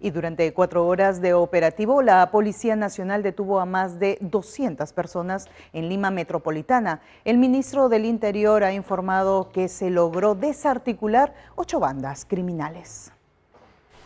y durante 4 horas de operativo la Policía Nacional detuvo a más de 200 personas en Lima Metropolitana. El ministro del Interior ha informado que se logró desarticular 8 bandas criminales.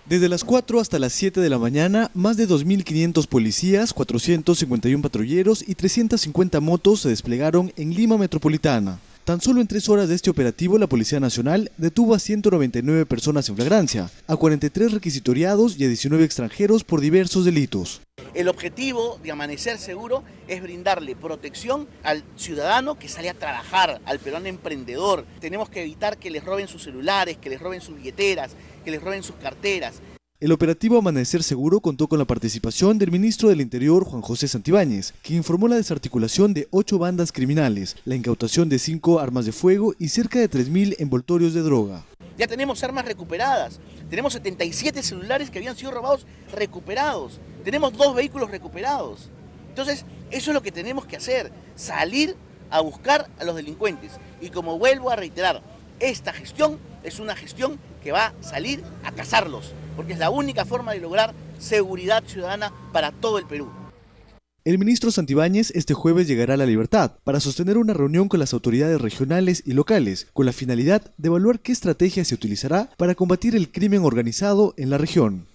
Desde las 4 hasta las 7 de la mañana, más de 2.500 policías, 451 patrulleros y 350 motos se desplegaron en Lima Metropolitana. Tan solo en 3 horas de este operativo, la Policía Nacional detuvo a 199 personas en flagrancia, a 43 requisitoriados y a 19 extranjeros por diversos delitos. El objetivo de Amanecer Seguro es brindarle protección al ciudadano que sale a trabajar, al peruano emprendedor. Tenemos que evitar que les roben sus celulares, que les roben sus billeteras, que les roben sus carteras. El operativo Amanecer Seguro contó con la participación del ministro del Interior, Juan José Santibáñez, quien informó la desarticulación de 8 bandas criminales, la incautación de 5 armas de fuego y cerca de 3.000 envoltorios de droga. Ya tenemos armas recuperadas, tenemos 77 celulares que habían sido robados recuperados, tenemos 2 vehículos recuperados. Entonces, eso es lo que tenemos que hacer, salir a buscar a los delincuentes. Y como vuelvo a reiterar, esta gestión es una gestión que va a salir a cazarlos, porque es la única forma de lograr seguridad ciudadana para todo el Perú. El ministro Santibáñez este jueves llegará a La Libertad para sostener una reunión con las autoridades regionales y locales, con la finalidad de evaluar qué estrategia se utilizará para combatir el crimen organizado en la región.